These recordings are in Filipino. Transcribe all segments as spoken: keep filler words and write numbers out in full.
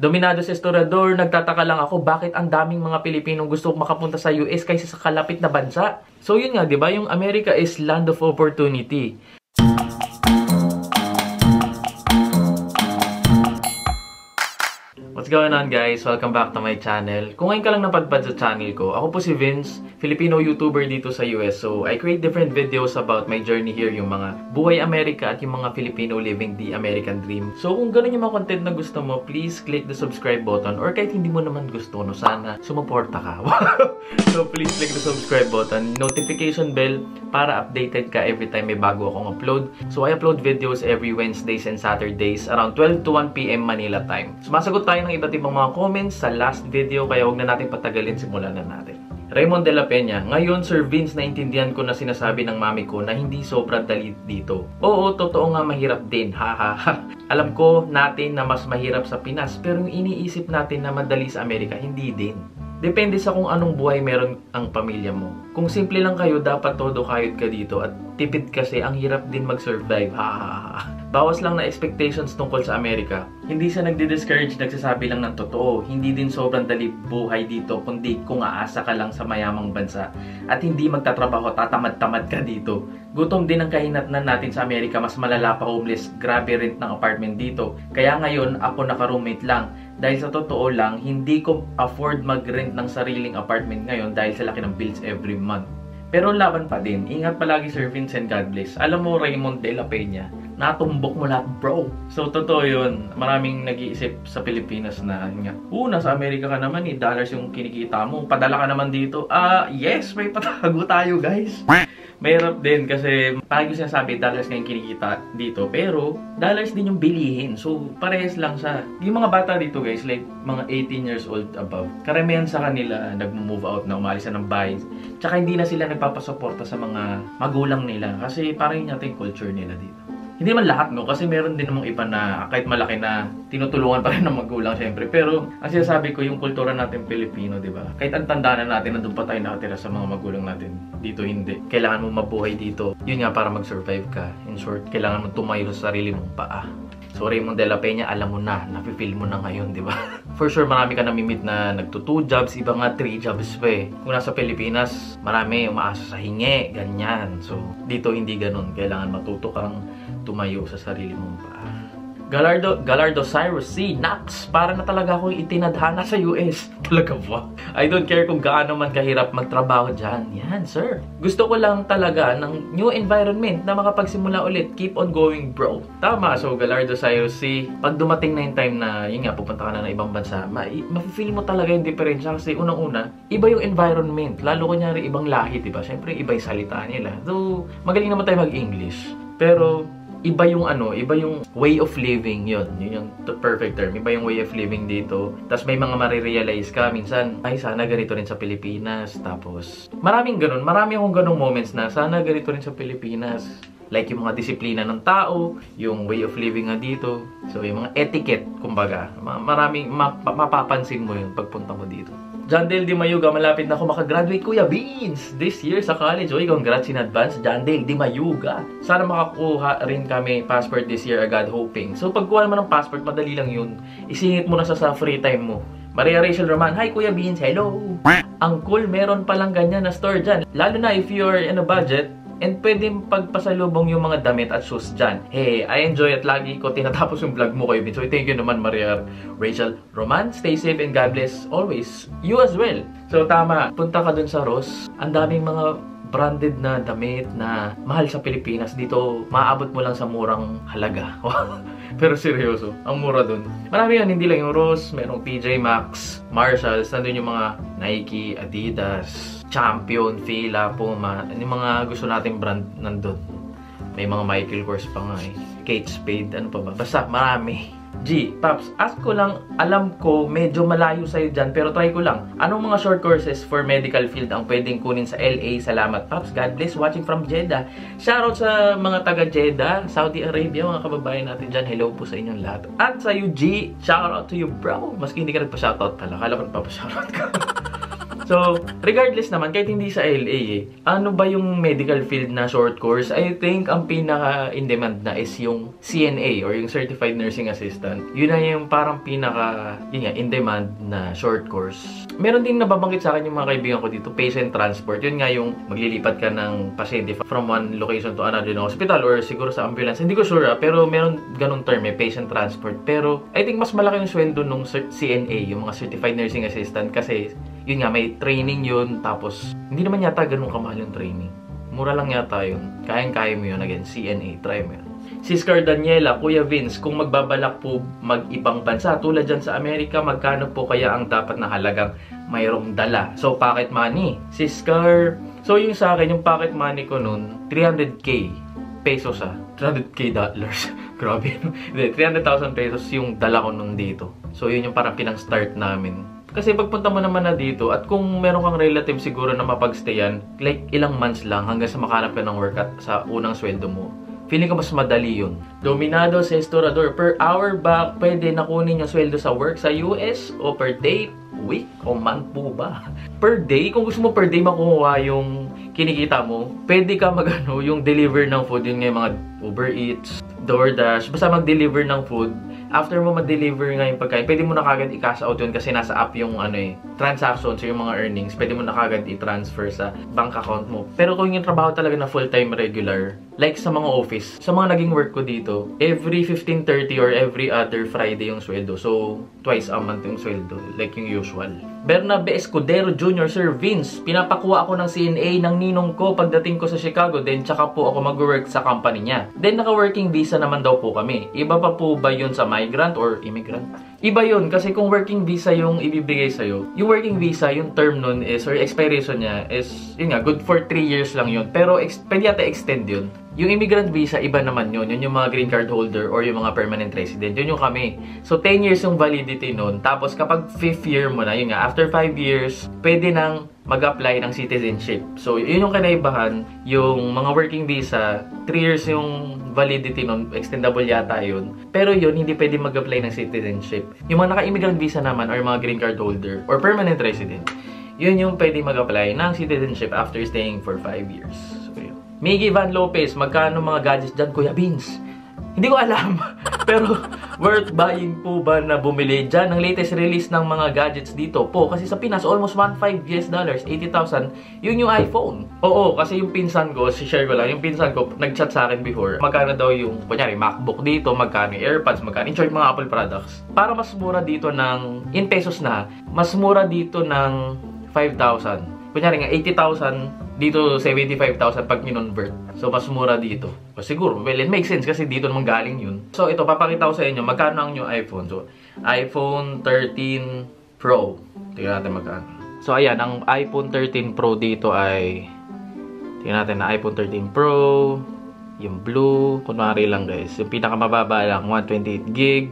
Dominado sa Estorador, nagtataka lang ako bakit ang daming mga Pilipinong gusto makapunta sa U S kaysa sa kalapit na bansa. So yun nga, 'di ba? Yung America is land of opportunity. What's going on guys? Welcome back to my channel. Kung ngayon ka lang napadpad sa channel ko, ako po si Vince, Filipino YouTuber dito sa U S. So, I create different videos about my journey here, yung mga buhay Amerika at yung mga Filipino living the American dream. So, kung ganun yung mga content na gusto mo, please click the subscribe button, or kahit hindi mo naman gusto, no, sana sumuporta ka. So, please click the subscribe button, notification bell, para updated ka every time may bago akong upload. So, I upload videos every Wednesdays and Saturdays around twelve to one p m Manila time. Sumasagot tayo ng iba't ibang mga comments sa last video, kaya huwag na natin patagalin, simulan na natin. Raymond dela Peña, ngayon Sir Vince, naintindihan ko na sinasabi ng mami ko na hindi sobrang dalit dito. Oo, totoo nga, mahirap din, hahaha. Alam ko natin na mas mahirap sa Pinas, pero yung iniisip natin na madali sa Amerika, hindi din. Depende sa kung anong buhay meron ang pamilya mo. Kung simple lang kayo, dapat todo kayod ka dito, at tipid kasi ang hirap din mag-survive. Bawas lang na expectations tungkol sa Amerika. Hindi siya nagdi-discourage, nagsasabi lang ng totoo. Hindi din sobrang dali buhay dito, kundi kung aasa ka lang sa mayamang bansa. At hindi magtatrabaho, tatamad-tamad ka dito. Gutom din ang kahinatnan natin sa Amerika, mas malala pa, homeless, grabe rent ng apartment dito. Kaya ngayon, ako naka-roommate lang. Dahil sa totoo lang, hindi ko afford mag-rent ng sariling apartment ngayon dahil sa laki ng bills every month. Pero laban pa din. Ingat palagi Sir Vincent, God bless. Alam mo Raymond dela Peña, natumbok mo lahat bro. So totoo yun, maraming nag-iisip sa Pilipinas na nga, oo, nasa Amerika ka naman eh, dollars yung kinikita mo, padala ka naman dito. Ah, yes, may patago tayo guys. Mahirap din kasi parang yung sinasabi, dollars na yung kinikita dito, pero dollars din yung bilihin. So, parehas lang sa yung mga bata dito guys, like mga eighteen years old above. Karamihan sa kanila nag-move out na, umalis na ng bahay. Tsaka hindi na sila nagpapasuporta sa mga magulang nila kasi parang yun natin culture nila dito. Hindi man lahat, no? Kasi meron din namang iba na kahit malaki na tinutulungan pa rin ng magulang, syempre. Pero, ang sinasabi ko, yung kultura natin Pilipino, di ba? Kahit ang tanda na natin, nandun pa tayo nakatira sa mga magulang natin. Dito, hindi. Kailangan mo mabuhay dito. Yun nga, para mag-survive ka. In short, kailangan mo tumayo sa sarili mong paa. So, Raymond dela Peña, alam mo na, napifeel mo na ngayon, di ba? For sure, marami ka namimit na nagto two jobs, iba nga three jobs pa eh. Kung nasa Pilipinas, marami umaasa sa hingi, ganyan. So, dito hindi ganun. Kailangan matuto kang tumayo sa sarili mong paa. Galardo, Galardo Cyrus, si Nax, para na talaga akong itinadhana sa U S. Talaga ba? I don't care kung gaano man kahirap magtrabaho dyan. Yan, sir. Gusto ko lang talaga ng new environment na makapagsimula ulit. Keep on going, bro. Tama. So, Galardo Cyrus, si pag dumating na yung time na, yun nga, pupunta ka na ng ibang bansa, ma ma-feel mo talaga yung diferensya kasi unang-una, iba yung environment. Lalo kunyari, ibang lahi, diba? Siyempre, iba yung salita nila. So, magaling naman tayo mag-English. Pero, iba yung ano, iba yung way of living, yun, yun yung perfect term, iba yung way of living dito. Tapos may mga marirealize ka, minsan, ay sana ganito rin sa Pilipinas, tapos maraming ganun, marami akong ganung moments na sana ganito rin sa Pilipinas. Like yung mga disiplina ng tao, yung way of living nga dito, so yung mga etiquette, kumbaga, maraming map mapapansin mo yun pagpunta mo dito. Jandel Di Mayuga, malapit na ako makagraduate Kuya Vince this year sa college. Oy, congrats in advance Jandel Di Mayuga. Sana makakuha rin kami passport this year agad, hoping. So pagkuha naman ng passport, madali lang yun. Isingit mo na sa, sa free time mo. Maria Rachel Roman, hi Kuya Vince, hello. Ang cool, meron palang ganyan na store dyan. Lalo na if you're in a budget, and pwedeng pagpasalubong yung mga damit at shoes dyan. Hey, I enjoy at lagi ko tinatapos yung vlog mo kayo. So, thank you naman, Maria Rachel Roman. Stay safe and God bless always. You as well. So, tama. Punta ka dun sa Ross. Ang daming mga branded na damit na mahal sa Pilipinas. Dito, maaabot mo lang sa murang halaga. Pero seryoso, ang mura dun. Marami yan. Hindi lang yung Ross. Merong P J Max, Marshalls. Nandun yung mga Nike, Adidas, Champion, Fila, Puma, yung mga gusto nating brand nandun. May mga Michael Kors pa nga eh. Kate Spade, ano pa ba? Basta, marami. G, Paps, ask ko lang, alam ko medyo malayo sa'yo dyan, pero try ko lang. Anong mga short courses for medical field ang pwedeng kunin sa L A? Salamat, Paps. God bless, watching from Jeddah. Shoutout sa mga taga Jeddah, Saudi Arabia, mga kababayan natin dyan. Hello po sa inyong lahat. At sa'yo, G, shoutout to you, bro. Maski hindi ka nagpa-shoutout pala. Kala ko nagpa-shoutout ka. So, regardless naman, kahit hindi sa L A, eh, ano ba yung medical field na short course? I think ang pinaka-in-demand na is yung C N A or yung Certified Nursing Assistant. Yun na yung parang pinaka, yun nga, in-demand na short course. Meron din nababanggit sa akin yung mga kaibigan ko dito, patient transport. Yun nga yung maglilipat ka ng pasyente from one location to another na hospital or siguro sa ambulance. Hindi ko sure, ah, pero meron ganung term, eh, patient transport. Pero, I think mas malaki yung sweldo nung C N A, yung mga Certified Nursing Assistant kasi yun nga, may training yun, tapos hindi naman yata ganun kamahal yung training. Mura lang yata yun. Kayang-kaya mo yun, again, C N A, try mo yun. Si Scar Daniela, Kuya Vince, kung magbabalak po mag-ibang bansa, tulad dyan sa Amerika, magkano po kaya ang dapat na halagang mayroong dala? So, pocket money. Si Scar, so yung sa akin, yung pocket money ko nun, three hundred K pesos ah. three hundred K dollars. Grabe, no? three hundred thousand pesos yung dala ko nun dito. So, yun yung parang pinang-start namin. Kasi pagpunta mo naman na dito at kung meron kang relative siguro na mapagstayan, like ilang months lang hanggang sa makahanap ka ng work at sa unang sweldo mo. Feeling ko mas madali yun. Dominado sa Estorador, per hour ba pwede na kunin yung sweldo sa work sa U S o per day, week o month po ba? Per day, kung gusto mo per day makuha yung kinikita mo, pwede ka magano yung deliver ng food, yun nga yung mga Uber Eats, DoorDash, basta mag-deliver ng food. After mo ma-deliver nga yung pagkain, pwede mo na kagad i-cash out yun kasi nasa app yung ano eh, transactions, so yung mga earnings, pwede mo na kagad i-transfer sa bank account mo. Pero kung yung trabaho talaga na full-time regular, like sa mga office, sa mga naging work ko dito, every fifteen thirty or every other Friday yung sweldo. So, twice a month yung sweldo, like yung usual. Bernabe Escudero Junior Sir Vince, pinapakuha ako ng C N A ng ninong ko pagdating ko sa Chicago, then tsaka po ako mag-work sa company niya. Then, naka-working visa naman daw po kami. Iba pa po ba yun sa migrant or immigrant? Iba yun kasi kung working visa yung ibibigay sa'yo, yung working visa, yung term nun is, or expiration niya is, yun nga, good for three years lang yun. Pero ex pwede yata extend yun. Yung immigrant visa, iba naman yun. Yun yung mga green card holder or yung mga permanent resident. Yun yung kami. So, ten years yung validity nun. Tapos, kapag fifth year mo na, yun nga, after five years, pwede nang mag-apply ng citizenship. So, yun yung kinaibahan. Yung mga working visa, three years yung validity nun, extendable yata yun. Pero yun, hindi pwede mag-apply ng citizenship. Yung mga naka-immigrant visa naman, or mga green card holder, or permanent resident, yun yung pwede mag-apply ng citizenship after staying for five years. So, yun. Miggy Van Lopez, magkano mga gadgets dyan, Kuya Beans? Hindi ko alam. Pero, worth buying po ba na bumili dyan ng latest release ng mga gadgets dito po? Kasi sa Pinas, almost one point five U S dollars, eighty thousand, yun yung iPhone. Oo, kasi yung pinsan ko, si-share ko lang, yung pinsan ko, nag-chat sa akin before, magkano daw yung, kunyari, MacBook dito, magkano AirPods, magkano, enjoy mga Apple products. Para mas mura dito ng, in pesos na, mas mura dito ng five thousand. Kunyari nga, eighty thousand, dito seventy-five thousand pag minonvert. So, mas mura dito. O, siguro, well, it makes sense kasi dito naman galing yun. So, ito, papakita ko sa inyo, magkano ang new iPhone. So, iPhone thirteen Pro. Tingnan natin magkano. So, ayan, ang iPhone thirteen Pro dito ay, tingnan natin na iPhone thirteen Pro, yung blue, kunwari lang guys. Yung pinakamababa lang, one twenty-eight gig.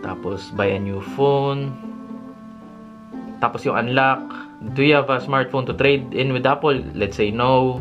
Tapos, buy a new phone. Tapos, yung unlock. Do you have a smartphone to trade in with Apple? Let's say no.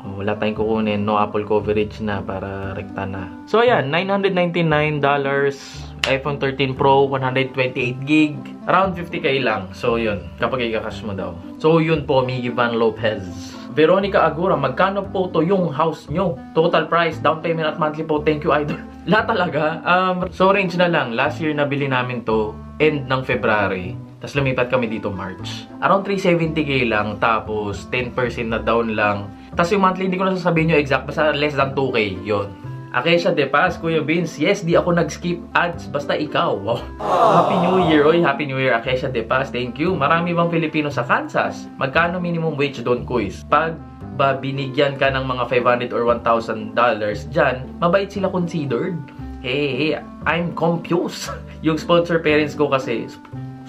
Oh, wala tayong kukunin. No Apple coverage na para rekta na. So, ayan. nine hundred ninety-nine dollars. iPhone thirteen Pro. one twenty-eight gig. Around fifty K lang. So, yun. Kapag i-cash mo daw. So, yun po. Miggy Van Lopez. Veronica Agura. Magkano po to yung house nyo? Total price. Down payment at monthly po. Thank you, idol. Lahat talaga. Um, so, range na lang. Last year nabili namin to. End ng February. Tapos lumipat kami dito March. Around three seventy K lang, tapos ten percent na down lang. Tapos yung monthly, hindi ko na sasabihin nyo exact, basta less than two K, yun. Akesha de Paz, Kuya Vince, yes, di ako nag-skip ads, basta ikaw. Wow. Happy New Year, oy, Happy New Year, Akesha de Paz, thank you. Marami bang Filipino sa Kansas? Magkano minimum wage doon, Kuis? Pag ba binigyan ka ng mga five hundred or one thousand dollars dyan, mabait sila considered? Hey, hey, I'm confused. Yung sponsor parents ko kasi,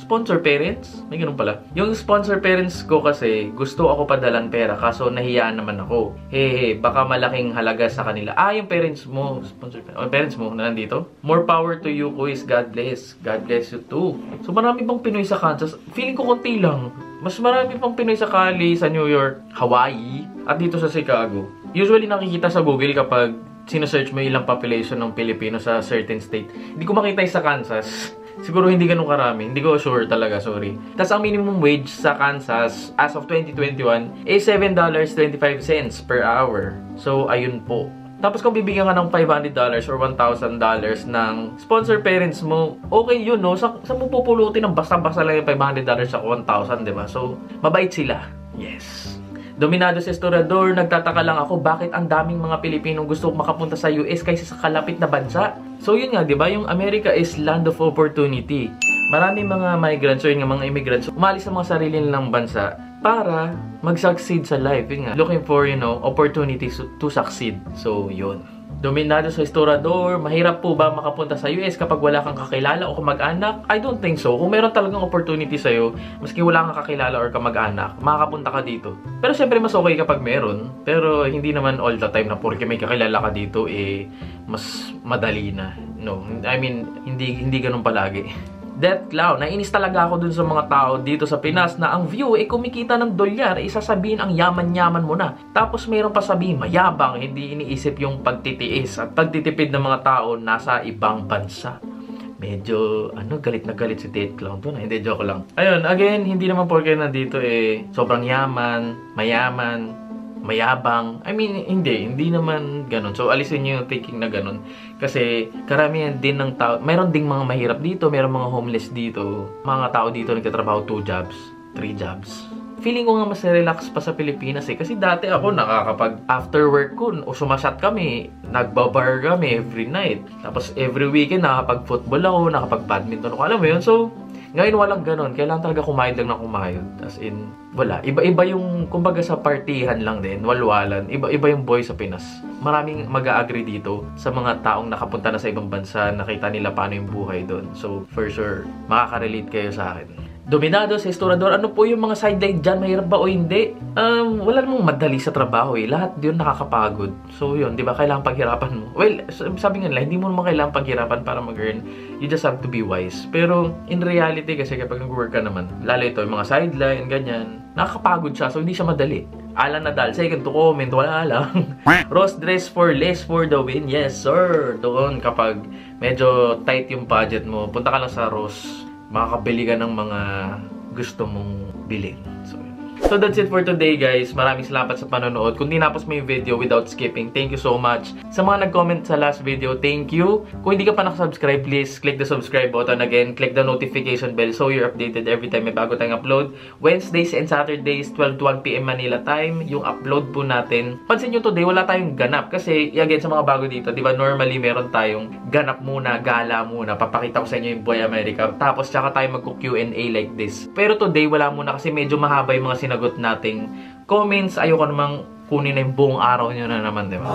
sponsor parents? May ganun pala. Yung sponsor parents ko kasi, gusto ako padalan pera kaso nahiyaan naman ako. Hehe, he, baka malaking halaga sa kanila. Ah, yung parents mo, sponsor parents, oh, parents mo na nandito. More power to you, Kuis. God bless. God bless you too. So, marami bang Pinoy sa Kansas? Feeling ko konti lang. Mas marami pang Pinoy sa Cali, sa New York, Hawaii, at dito sa Chicago. Usually, nakikita sa Google kapag sinesearch mo ilang population ng Pilipino sa certain state. Hindi ko makita sa Kansas. Siguro hindi ganun karami. Hindi ko sure talaga, sorry. Tapos ang minimum wage sa Kansas as of twenty twenty-one ay seven dollars and twenty-five cents per hour. So, ayun po. Tapos kung bibigyan ka ng five hundred dollars or one thousand dollars ng sponsor parents mo, okay yun, no? Sa, sa mo pupulutin ng basta-basta lang yung five hundred dollars sa one thousand dollars, diba? So, mabait sila. Yes. Dominado sa Estorador, nagtataka lang ako bakit ang daming mga Pilipinong gusto makapunta sa U S kaysa sa kalapit na bansa. So yun nga, diba? Yung America is land of opportunity. Maraming mga migrants or yung mga immigrants umalis sa mga sarili nilang bansa para mag-succeed sa life. Yun nga, looking for, you know, opportunities to succeed. So yun. Dominado sa Estorador, mahirap po ba makapunta sa U S kapag wala kang kakilala o kamag-anak? I don't think so. Kung meron talagang opportunity sa'yo, maski wala kang kakilala or kamag-anak, makakapunta ka dito. Pero syempre mas okay kapag meron. Pero hindi naman all the time na porke may kakilala ka dito, eh, mas madali na. No, I mean, hindi, hindi ganun palagi. Deathclaw, nainis talaga ako dun sa mga tao dito sa Pinas na ang view ay eh, kumikita ng dolyar, isasabihin eh, ang yaman-yaman mo na. Tapos mayroon pa sabihin mayabang, hindi iniisip yung pagtitiis at pagtitipid ng mga tao nasa ibang bansa. Medyo, ano, galit na galit si Deathclaw doon. Hindi, joke lang. Ayun, again, hindi naman porke nandito eh sobrang yaman, mayaman, mayabang. I mean, hindi. Hindi naman ganun. So, alisin nyo yung thinking na ganun. Kasi, karamihan din ng tao, mayroon ding mga mahirap dito, mayroon mga homeless dito. Mga tao dito nagtatrabaho two jobs, three jobs. Feeling ko nga mas relax pa sa Pilipinas eh. Kasi dati ako nakakapag after work ko, o sumasat kami, nagbabar kami every night. Tapos, every weekend, nakapag-football ako, nakapag-badminton ako. Alam mo yun? So, ngayon walang ganun. Kailangan talaga kumayod lang ng kumayod. As in, wala. Iba-iba yung, kumbaga sa partihan lang din, walwalan. Iba-iba yung boy sa Pinas. Maraming mag-a-agree dito sa mga taong nakapunta na sa ibang bansa, nakita nila paano yung buhay doon. So, for sure, makaka-relate kayo sa akin. Dominado sa Estorador, ano po yung mga sideline dyan? Mahirap ba o hindi? Um, wala namang madali sa trabaho eh. Lahat yun nakakapagod. So yun, di ba? Kailangan paghirapan mo. Well, sabi nga nila, hindi mo naman kailangan paghirapan para mag-earn. You just have to be wise. Pero in reality kasi kapag nag-work ka naman, lalo ito, yung mga sideline, ganyan, nakakapagod siya. So hindi siya madali. Alan Nadal, second to comment, wala lang. Ross, dress for less for the win. Yes, sir. Doon kapag medyo tight yung budget mo, punta ka lang sa Ross. Makakabili ka ng mga gusto mong bilhin. So, so that's it for today, guys. Maraming salamat sa panonood. Kung tinapos mo yung video without skipping, thank you so much. Sa mga nag-comment sa last video, thank you. Kung hindi ka pa nakasubscribe, please click the subscribe button again. Click the notification bell so you're updated every time may bago tayong upload. Wednesdays and Saturdays, twelve to one p m Manila time, yung upload po natin. Pansin nyo today, wala tayong ganap. Kasi, again, sa mga bago dito, di ba normally meron tayong ganap muna, gala muna. Papakita ko sa inyo yung Boy America. Tapos, tsaka tayo magko-Q and A like this. Pero today, wala muna kasi medyo mahaba yung mga sinag sagot nating comments. Ayoko namang kunin na yung buong araw nyo na naman, diba?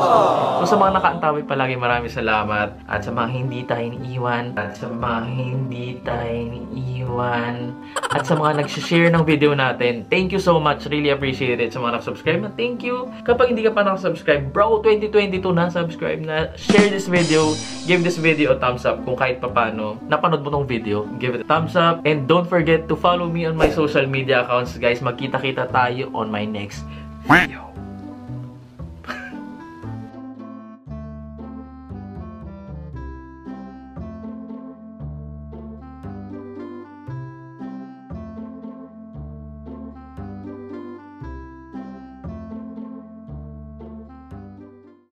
So, sa mga nakaantabay palagi, maraming salamat. At sa mga hindi tayo iniiwan, at sa mga hindi tayo iniiwan, at sa mga nagsishare ng video natin, thank you so much. Really appreciate it. Sa mga nagsubscribe na, thank you. Kapag hindi ka pa nakasubscribe, bro, twenty twenty-two na, subscribe na. Share this video. Give this video a thumbs up kung kahit papano napanood mo tong video. Give it a thumbs up. And don't forget to follow me on my social media accounts, guys. Magkita-kita tayo on my next video.